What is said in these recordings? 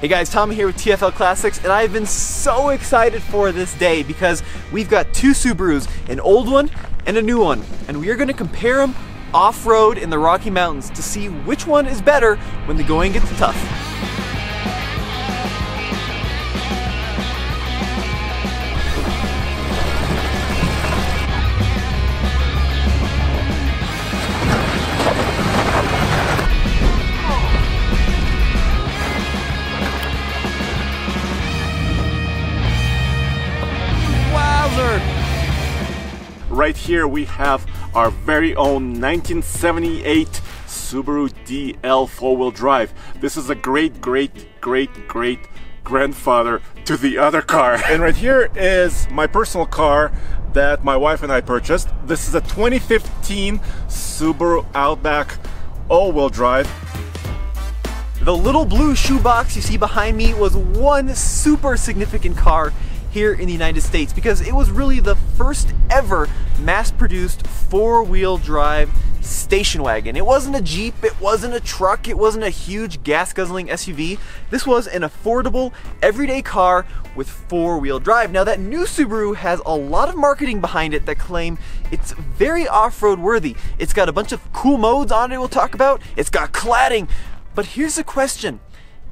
Hey guys, Tom here with TFL Classics, and I've been so excited for this day because we've got two Subarus, an old one and a new one, and we are going to compare them off-road in the Rocky Mountains to see which one is better when the going gets tough. Right here we have our very own 1978 Subaru DL four-wheel drive. This is a great grandfather to the other car. And right here is my personal car that my wife and I purchased. This is a 2015 Subaru Outback all-wheel drive. The little blue shoebox you see behind me was one super significant car here in the United States because it was really the first ever mass-produced four-wheel drive station wagon. It wasn't a Jeep, it wasn't a truck, it wasn't a huge gas-guzzling SUV. This was an affordable, everyday car with four-wheel drive. Now that new Subaru has a lot of marketing behind it that claim it's very off-road worthy. It's got a bunch of cool modes on it we'll talk about. It's got cladding. But here's the question.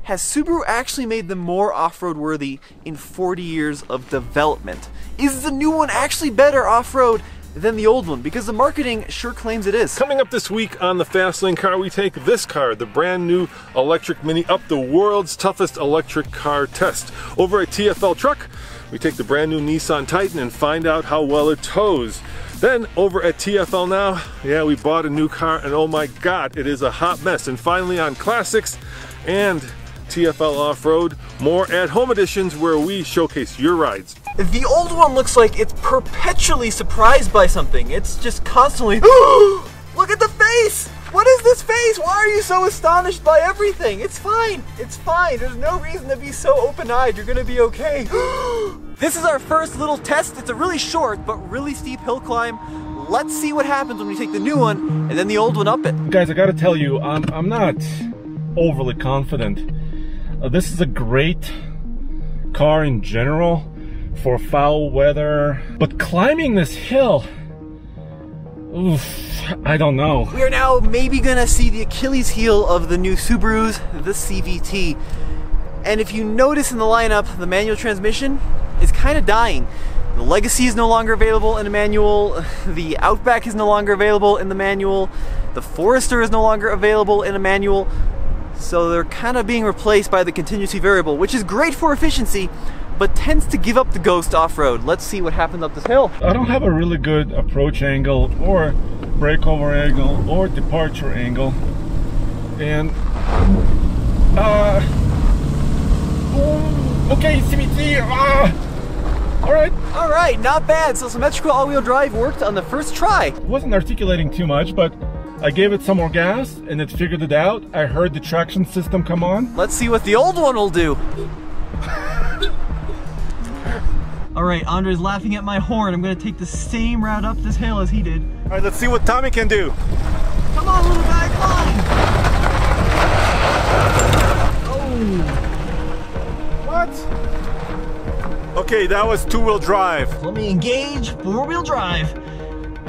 Has Subaru actually made them more off-road worthy in 40 years of development? Is the new one actually better off-road than the old one? Because the marketing sure claims it is. Coming up this week on The Fast Lane Car, we take this car, the brand new electric Mini, up the world's toughest electric car test. Over at TFL Truck, we take the brand new Nissan Titan and find out how well it tows. Then over at TFL Now, yeah, we bought a new car and oh my God, it is a hot mess. And finally on Classics and TFL Off-Road, more at-home editions where we showcase your rides. The old one looks like it's perpetually surprised by something. It's just constantly, look at the face! What is this face? Why are you so astonished by everything? It's fine, it's fine. There's no reason to be so open-eyed. You're gonna be okay. This is our first little test. It's a really short but really steep hill climb. Let's see what happens when we take the new one and then the old one up it. Guys, I gotta tell you, I'm not overly confident. This is a great car in general for foul weather, but climbing this hill, oof, I don't know. We are now maybe gonna see the Achilles heel of the new Subarus, the CVT. And if you notice in the lineup, the manual transmission is kind of dying. The Legacy is no longer available in the manual, the Outback is no longer available in the manual, the Forester is no longer available in a manual. So they're kind of being replaced by the contingency variable, which is great for efficiency, but tends to give up the ghost off-road. Let's see what happens up this hill. I don't have a really good approach angle or breakover angle or departure angle. And, okay, CVT, all right, not bad. So symmetrical all-wheel drive worked on the first try. Wasn't articulating too much, but I gave it some more gas and it figured it out. I heard the traction system come on. Let's see what the old one will do. All right, Andre's laughing at my horn. I'm gonna take the same route up this hill as he did. All right, let's see what Tommy can do. Come on, little guy, climb. Oh. What? Okay, that was two-wheel drive. Let me engage, four-wheel drive.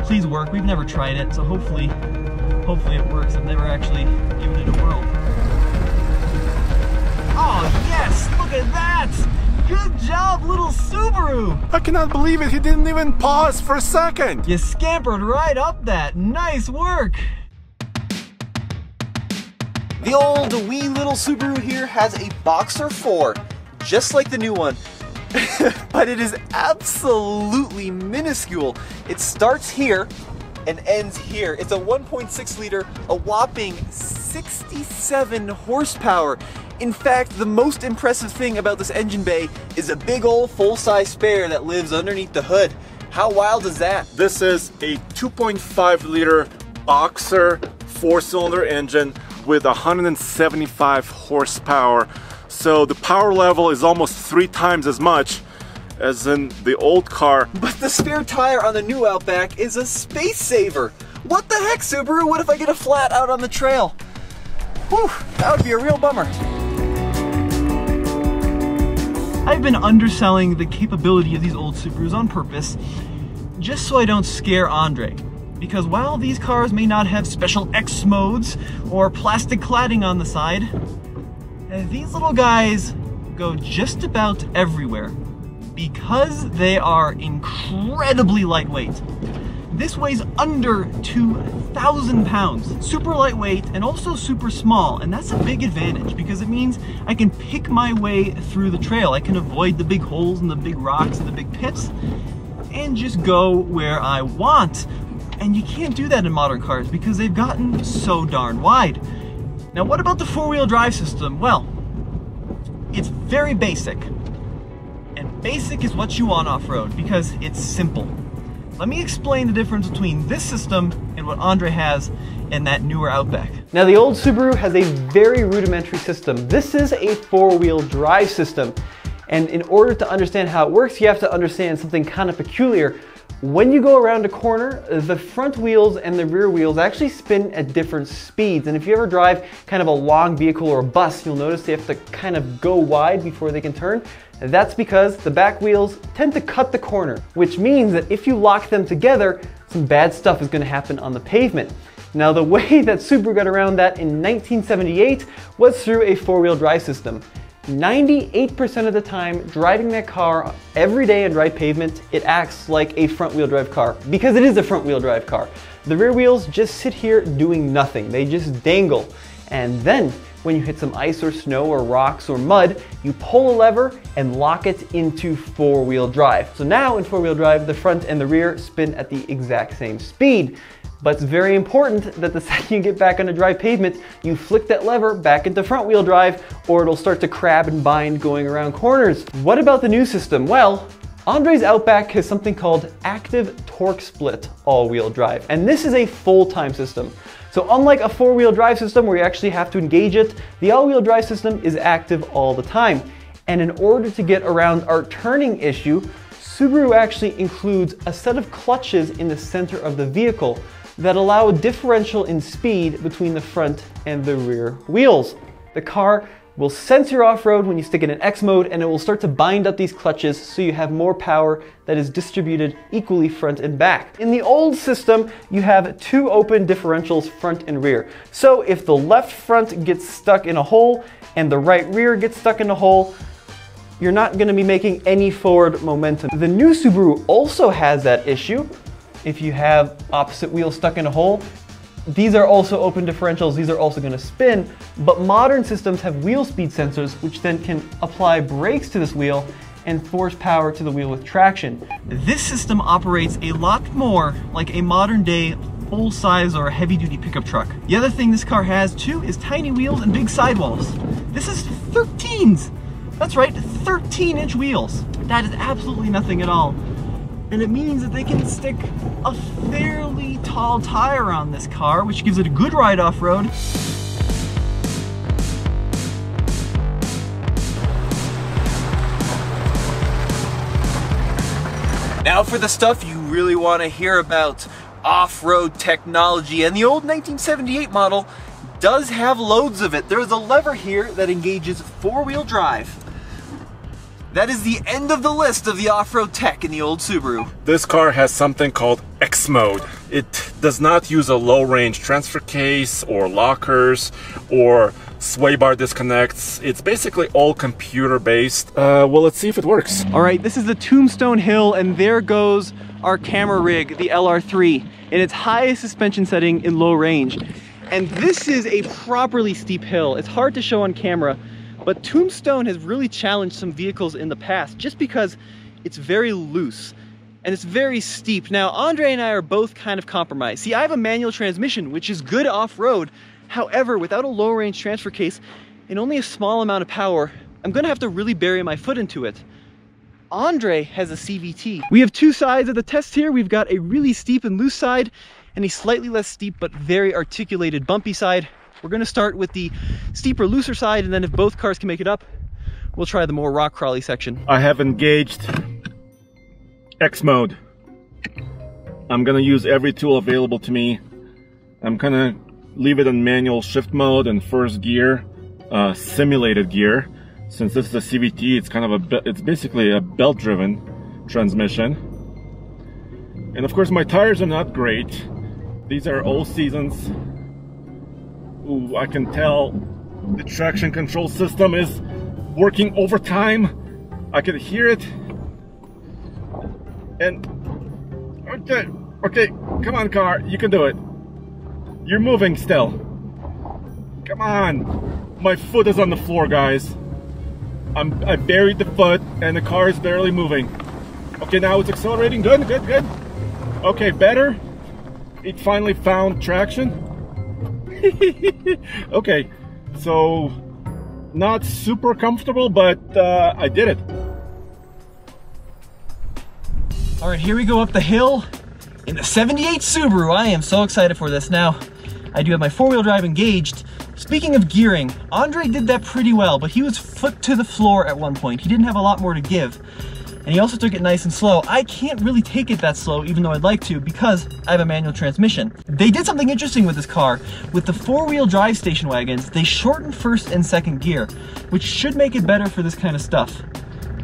Please work, we've never tried it, so hopefully it works. I've never actually given it a whirl. Oh yes, look at that! Good job, little Subaru! I cannot believe it, he didn't even pause for a second! You scampered right up that, nice work! The old wee little Subaru here has a Boxer 4, just like the new one. But it is absolutely minuscule. It starts here and ends here. It's a 1.6 liter, a whopping 67 horsepower. In fact, the most impressive thing about this engine bay is a big old full-size spare that lives underneath the hood. How wild is that? This is a 2.5 liter Boxer four-cylinder engine with 175 horsepower. So the power level is almost 3 times as much as in the old car. But the spare tire on the new Outback is a space saver. What the heck, Subaru? What if I get a flat out on the trail? Whew, that would be a real bummer. I've been underselling the capability of these old Subarus on purpose, just so I don't scare Andre. Because while these cars may not have special X-Modes or plastic cladding on the side, these little guys go just about everywhere because they are incredibly lightweight. This weighs under 2,000 pounds, super lightweight and also super small, and that's a big advantage because it means I can pick my way through the trail. I can avoid the big holes and the big rocks and the big pits and just go where I want. And you can't do that in modern cars because they've gotten so darn wide. Now, what about the four-wheel drive system? Well, it's very basic. And basic is what you want off-road because it's simple. Let me explain the difference between this system and what Andre has in that newer Outback. Now, the old Subaru has a very rudimentary system. This is a four-wheel drive system. And in order to understand how it works, you have to understand something kind of peculiar. When you go around a corner, the front wheels and the rear wheels actually spin at different speeds. And if you ever drive kind of a long vehicle or a bus, you'll notice they have to kind of go wide before they can turn. That's because the back wheels tend to cut the corner, which means that if you lock them together, some bad stuff is going to happen on the pavement. Now, the way that Subaru got around that in 1978 was through a four-wheel drive system. 98% of the time driving that car every day on dry pavement, it acts like a front wheel drive car because it is a front wheel drive car. The rear wheels just sit here doing nothing. They just dangle. And then when you hit some ice or snow or rocks or mud, you pull a lever and lock it into four wheel drive. So now in four wheel drive, the front and the rear spin at the exact same speed. But it's very important that the second you get back on a dry pavement, you flick that lever back into front wheel drive, or it'll start to crab and bind going around corners. What about the new system? Well, Andre's Outback has something called Active Torque Split All-Wheel Drive, and this is a full-time system. So unlike a four-wheel drive system where you actually have to engage it, the all-wheel drive system is active all the time. And in order to get around our turning issue, Subaru actually includes a set of clutches in the center of the vehicle that allow a differential in speed between the front and the rear wheels. The car will sense your off-road when you stick it in X mode, and it will start to bind up these clutches so you have more power that is distributed equally front and back. In the old system, you have two open differentials front and rear. So if the left front gets stuck in a hole and the right rear gets stuck in a hole, you're not gonna be making any forward momentum. The new Subaru also has that issue. If you have opposite wheels stuck in a hole, these are also open differentials. These are also going to spin, but modern systems have wheel speed sensors, which then can apply brakes to this wheel and force power to the wheel with traction. This system operates a lot more like a modern day full-size or heavy-duty pickup truck. The other thing this car has too is tiny wheels and big sidewalls. This is 13s. That's right, 13-inch wheels. That is absolutely nothing at all. And it means that they can stick a fairly tall tire on this car, which gives it a good ride off-road. Now for the stuff you really want to hear about, off-road technology. And the old 1978 model does have loads of it. There is a lever here that engages four-wheel drive. That is the end of the list of the off-road tech in the old Subaru. This car has something called X-Mode. It does not use a low-range transfer case or lockers or sway bar disconnects. It's basically all computer-based. Well, let's see if it works. All right, this is the Tombstone Hill, and there goes our camera rig, the LR3, in its highest suspension setting in low range. And this is a properly steep hill. It's hard to show on camera, but Tombstone has really challenged some vehicles in the past just because it's very loose and it's very steep. Now, Andre and I are both kind of compromised. See, I have a manual transmission, which is good off-road. However, without a low-range transfer case and only a small amount of power, I'm gonna have to really bury my foot into it. Andre has a CVT. We have two sides of the test here. We've got a really steep and loose side and a slightly less steep but very articulated bumpy side. We're gonna start with the steeper, looser side, and then if both cars can make it up, we'll try the more rock crawly section. I have engaged X mode. I'm gonna use every tool available to me. I'm gonna leave it in manual shift mode and first gear, simulated gear. Since this is a CVT, it's kind of a, it's basically a belt-driven transmission. And of course, my tires are not great. These are all seasons. Ooh, I can tell the traction control system is working overtime. I can hear it. And okay, come on, car, you can do it. You're moving still. Come on. My foot is on the floor, guys. I buried the foot and the car is barely moving. Okay, now it's accelerating. Good, good, good. Okay, better. It finally found traction. Okay, so not super comfortable, but I did it. All right, here we go up the hill in the 78 Subaru. I am so excited for this. Now, I do have my four-wheel drive engaged. Speaking of gearing, Andre did that pretty well, but he was foot to the floor at one point. He didn't have a lot more to give, and he also took it nice and slow. I can't really take it that slow, even though I'd like to, because I have a manual transmission. They did something interesting with this car. With the four-wheel drive station wagons, they shortened first and second gear, which should make it better for this kind of stuff.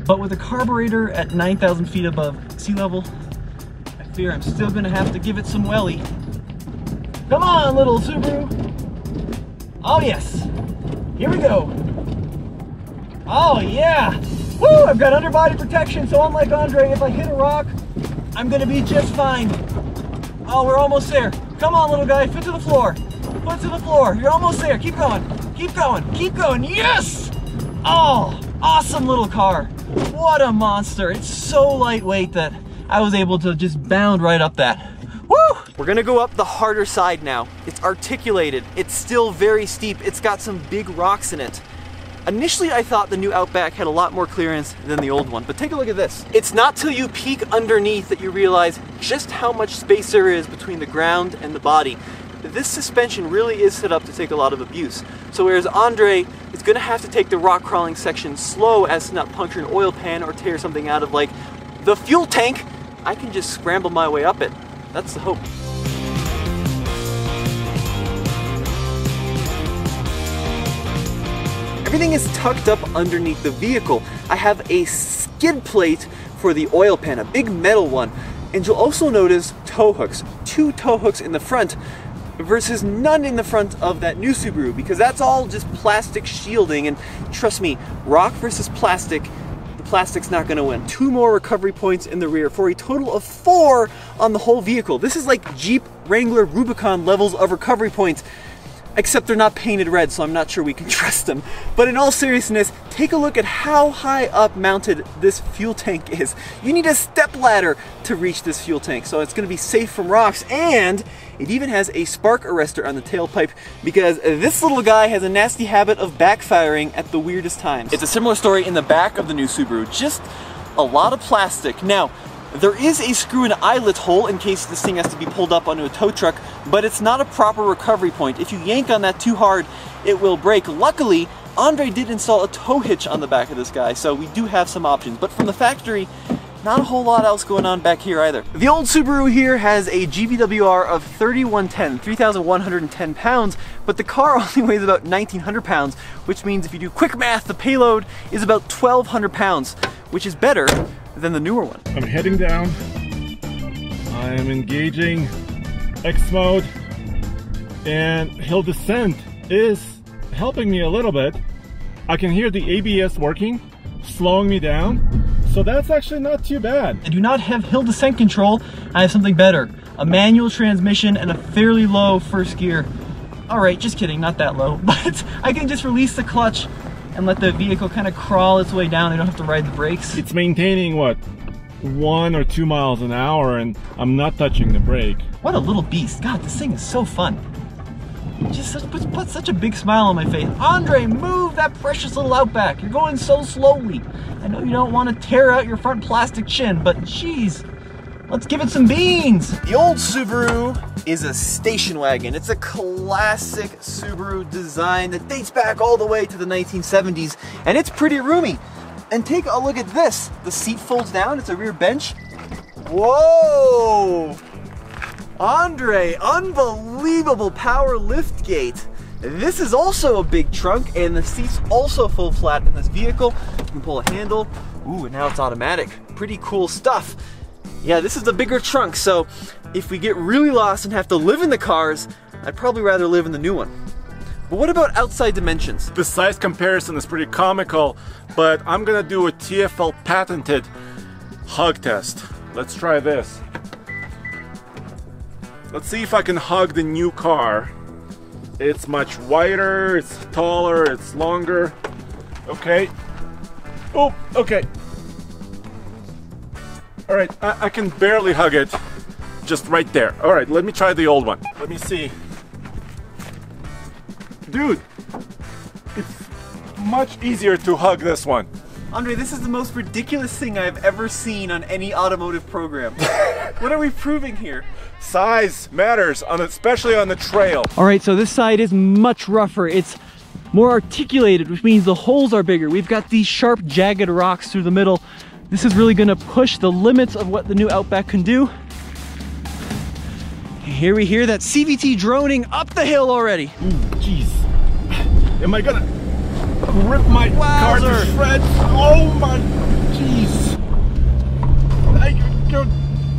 But with a carburetor at 9,000 feet above sea level, I fear I'm still gonna have to give it some welly. Come on, little Subaru. Oh yes, here we go. Oh yeah, woo, I've got underbody protection, so unlike Andre, if I hit a rock, I'm gonna be just fine. Oh, we're almost there. Come on, little guy, foot to the floor. Foot to the floor, you're almost there. Keep going, keep going, keep going, yes! Oh, awesome little car. What a monster. It's so lightweight that I was able to just bound right up that. Woo! We're gonna go up the harder side now. It's articulated. It's still very steep. It's got some big rocks in it. Initially, I thought the new Outback had a lot more clearance than the old one, but take a look at this. It's not till you peek underneath that you realize just how much space there is between the ground and the body. This suspension really is set up to take a lot of abuse. So whereas Andre is going to have to take the rock crawling section slow as to not puncture an oil pan or tear something out of like the fuel tank, I can just scramble my way up it. That's the hope. Everything is tucked up underneath the vehicle. I have a skid plate for the oil pan, a big metal one. And you'll also notice tow hooks, two tow hooks in the front, versus none in the front of that new Subaru, because that's all just plastic shielding, and trust me, rock versus plastic, the plastic's not gonna win. Two more recovery points in the rear for a total of 4 on the whole vehicle. This is like Jeep Wrangler Rubicon levels of recovery points, except they're not painted red, so I'm not sure we can trust them. But in all seriousness, take a look at how high up mounted this fuel tank is. You need a step ladder to reach this fuel tank, so it's gonna be safe from rocks, and it even has a spark arrestor on the tailpipe, because this little guy has a nasty habit of backfiring at the weirdest times. It's a similar story in the back of the new Subaru, just a lot of plastic. Now, there is a screw and eyelet hole in case this thing has to be pulled up onto a tow truck, but it's not a proper recovery point. If you yank on that too hard, it will break. Luckily, Andre did install a tow hitch on the back of this guy, so we do have some options. But from the factory, not a whole lot else going on back here either. The old Subaru here has a GVWR of 3,110 pounds, but the car only weighs about 1,900 pounds, which means if you do quick math, the payload is about 1,200 pounds, which is better than the newer one. I'm heading down. I am engaging X-Mode, and hill descent is helping me a little bit. I can hear the ABS working, slowing me down. So that's actually not too bad. I do not have hill descent control. I have something better. A manual transmission and a fairly low first gear. All right, just kidding, not that low. But I can just release the clutch and let the vehicle kind of crawl its way down. I don't have to ride the brakes. It's maintaining, what, 1 or 2 miles an hour, and I'm not touching the brake. What a little beast. God, this thing is so fun. It just puts such a big smile on my face. Andre, move that precious little Outback. You're going so slowly. I know you don't want to tear out your front plastic chin, but geez, let's give it some beans. The old Subaru is a station wagon. It's a classic Subaru design that dates back all the way to the 1970s, and it's pretty roomy. And take a look at this. The seat folds down. It's a rear bench. Whoa! Andre, unbelievable power lift gate. This is also a big trunk, and the seat's also full flat in this vehicle. You can pull a handle. Ooh, and now it's automatic. Pretty cool stuff. Yeah, this is the bigger trunk, so if we get really lost and have to live in the cars, I'd probably rather live in the new one. But what about outside dimensions? The size comparison is pretty comical, but I'm gonna do a TFL patented hug test. Let's try this. Let's see if I can hug the new car. It's much wider, it's taller, it's longer. Okay. Oh, okay. All right, I can barely hug it. Just right there. All right, let me try the old one. Let me see. Dude, it's much easier to hug this one. Andre, this is the most ridiculous thing I've ever seen on any automotive program. What are we proving here? Size matters, especially on the trail. All right, so this side is much rougher. It's more articulated, which means the holes are bigger. We've got these sharp, jagged rocks through the middle. This is really gonna push the limits of what the new Outback can do. Here we hear that CVT droning up the hill already. Ooh, jeez. Am I gonna rip my car to shreds? Oh my, jeez.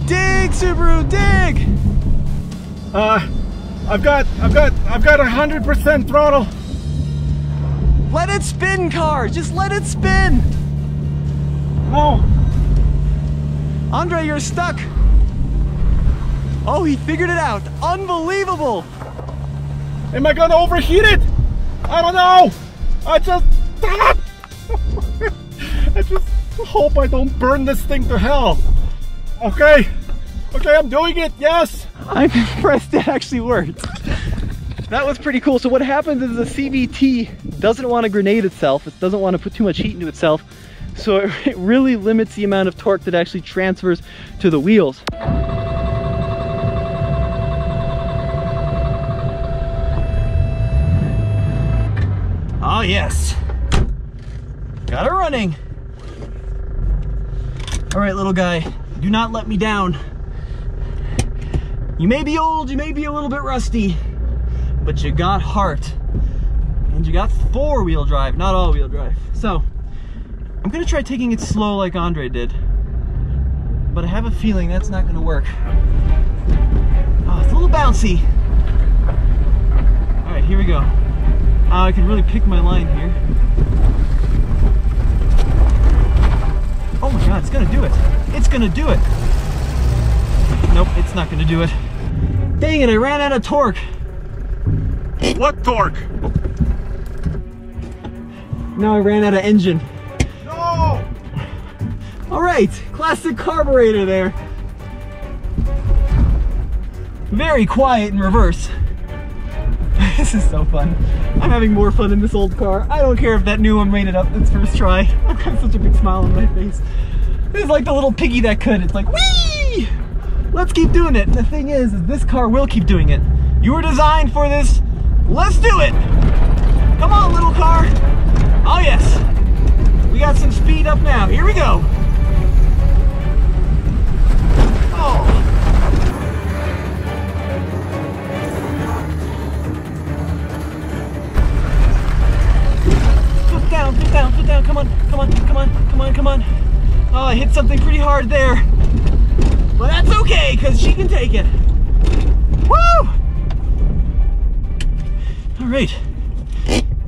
Dig, Subaru, dig! I've got 100% throttle. Let it spin, car, just let it spin. No. Andre, you're stuck. Oh, he figured it out. Unbelievable. Am I gonna overheat it? I don't know. I just hope I don't burn this thing to hell. Okay. Okay, I'm doing it. Yes. I'm impressed it actually worked. That was pretty cool. So what happens is the CVT doesn't want to grenade itself. It doesn't want to put too much heat into itself. So it really limits the amount of torque that actually transfers to the wheels. Oh yes, got her running. All right, little guy, do not let me down. You may be old, you may be a little bit rusty, but you got heart. And you got four-wheel drive, not all-wheel drive. So, I'm gonna try taking it slow like Andre did, but I have a feeling that's not gonna work. Oh, it's a little bouncy. All right, here we go. I can really pick my line here. Oh my god, it's gonna do it. It's gonna do it. Nope, it's not gonna do it. Dang it, I ran out of torque. What torque? No, I ran out of engine. No! Alright, classic carburetor there. Very quiet in reverse. This is so fun. I'm having more fun in this old car. I don't care if that new one made it up its first try. I've got such a big smile on my face. This is like the little piggy that could. It's like, whee! Let's keep doing it. And the thing is this car will keep doing it. You were designed for this. Let's do it! Come on, little car. Oh, yes. We got some speed up now. Here we go. Oh. Foot down, come on, come on. Oh, I hit something pretty hard there. But that's okay, because she can take it. Woo! All right.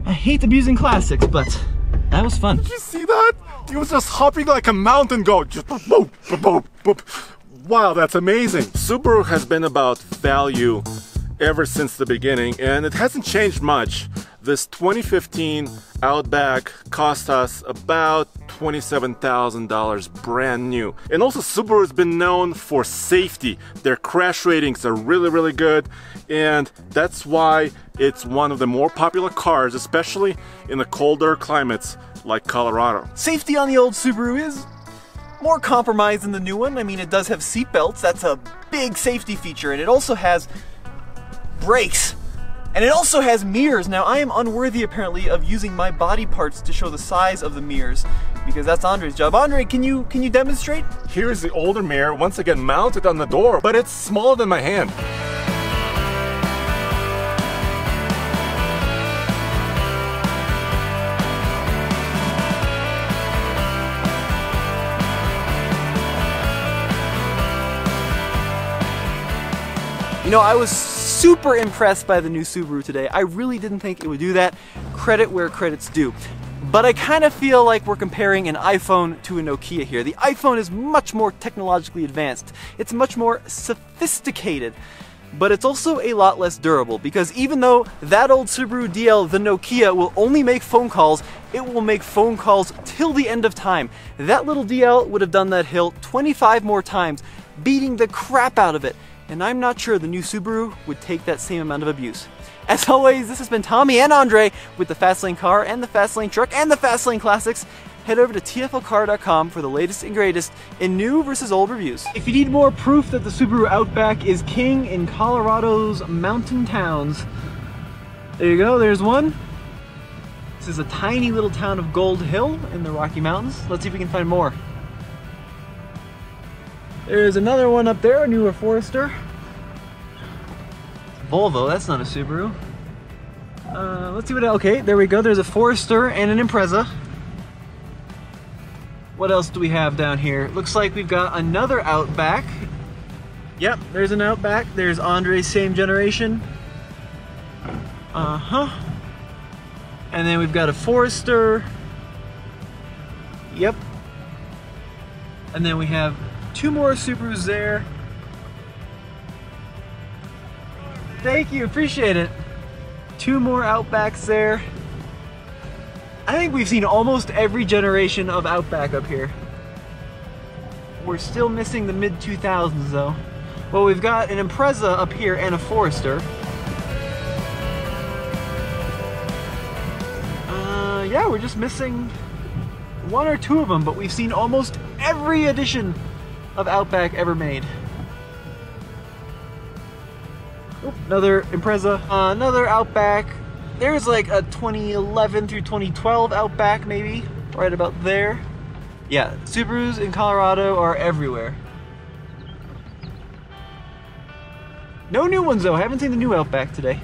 I hate abusing classics, but that was fun. Did you see that? He was just hopping like a mountain goat. Just boop, boop, boop. Wow, that's amazing. Subaru has been about value ever since the beginning, and it hasn't changed much. This 2015 Outback cost us about $27,000 brand new. And also Subaru has been known for safety. Their crash ratings are really, really good. And that's why it's one of the more popular cars, especially in the colder climates like Colorado. Safety on the old Subaru is more compromised than the new one. I mean, it does have seat belts. That's a big safety feature. And it also has brakes. And it also has mirrors. Now, I am unworthy, apparently, of using my body parts to show the size of the mirrors, because that's Andre's job. Andre, can you demonstrate? Here is the older mirror, once again mounted on the door, but it's smaller than my hand. You know, I was super impressed by the new Subaru today. I really didn't think it would do that. Credit where credit's due. But I kind of feel like we're comparing an iPhone to a Nokia here. The iPhone is much more technologically advanced. It's much more sophisticated. But it's also a lot less durable, because even though that old Subaru DL, the Nokia, will only make phone calls, it will make phone calls till the end of time. That little DL would have done that hill 25 more times, beating the crap out of it. And I'm not sure the new Subaru would take that same amount of abuse. As always, this has been Tommy and Andre with the Fast Lane Car and the Fast Lane Truck and the Fast Lane Classics. Head over to tflcar.com for the latest and greatest in new versus old reviews. If you need more proof that the Subaru Outback is king in Colorado's mountain towns, there you go, there's one. This is a tiny little town of Gold Hill in the Rocky Mountains. Let's see if we can find more. There's another one up there, a newer Forester. Volvo, that's not a Subaru. Let's see what, okay, there we go, there's a Forester and an Impreza. What else do we have down here? Looks like we've got another Outback. Yep, there's an Outback. There's Andre's same generation. And then we've got a Forester. Yep. And then we have two more Subarus there. Thank you, appreciate it. Two more Outbacks there. I think we've seen almost every generation of Outback up here. We're still missing the mid-2000s though. Well, we've got an Impreza up here and a Forester. Yeah, we're just missing one or two of them, but we've seen almost every edition of Outback ever made. Oop, another Impreza, another Outback. There's like a 2011 through 2012 Outback maybe, right about there. Yeah, Subarus in Colorado are everywhere. No new ones though, I haven't seen the new Outback today.